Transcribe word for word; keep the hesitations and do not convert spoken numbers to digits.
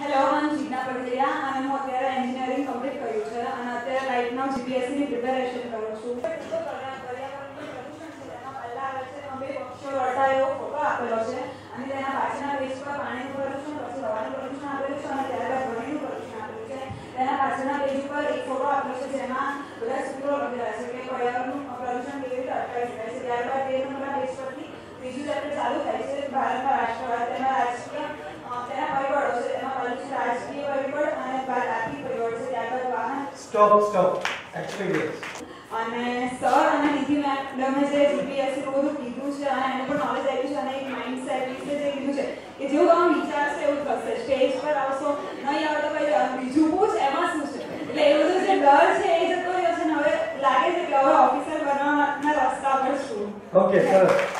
Hello मैं जीना पटेलिया અને હું અત્યારે એન્જિનિયરિંગ કમ્પ્લીટ કર્યું છે અને અત્યારે રાઈટ નાઉ જીપીએસસી ની પ્રિપેરેશન કરું છું. તો કરના પર્યાવરણનું પ્રદૂષણ છે એમાં પહેલા આવે છે અમે વૃક્ષો હટાયો ફોટો આપેલો છે અને તેના પાછળના વેસ્ટ પર પાણીનું પ્રદૂષણ પછી હવાનું પ્રદૂષણ આવેલું છે અને ત્યારબાદ ધ્વનિનું પ્રદૂષણ આવેલું છે. તેના પાછળના પેજ પર એક ફોટો આપેલો છે જેમાં બધા સૂત્રો લખેલા છે કે પર્યાવરણનું પ્રદૂષણ કેવી રીતે અટકાવી શકાય છે. ત્યારબાદ બે નંબરના પેજ પરથી બીજું ચેપ્ટર ચાલુ થાય છે ભારતના રાષ્ટ્રવાદ તેના રાજકીય તેના પરિબળો છે. Stop, stop. Experience. And sir, I think that when I say G P S, people do teach us, and I know knowledge education, and mindset, this is what we teach. If you come and teach us, you will succeed. Stage पर आओ तो नहीं आओ तो भाई बिजू पूछ ऐसा सोच. ले वो जो जो डर है ये जो तो ये जो ना वे लागे से क्या वो ऑफिसर बनना ना रास्ता पर शुरू. Okay, sir.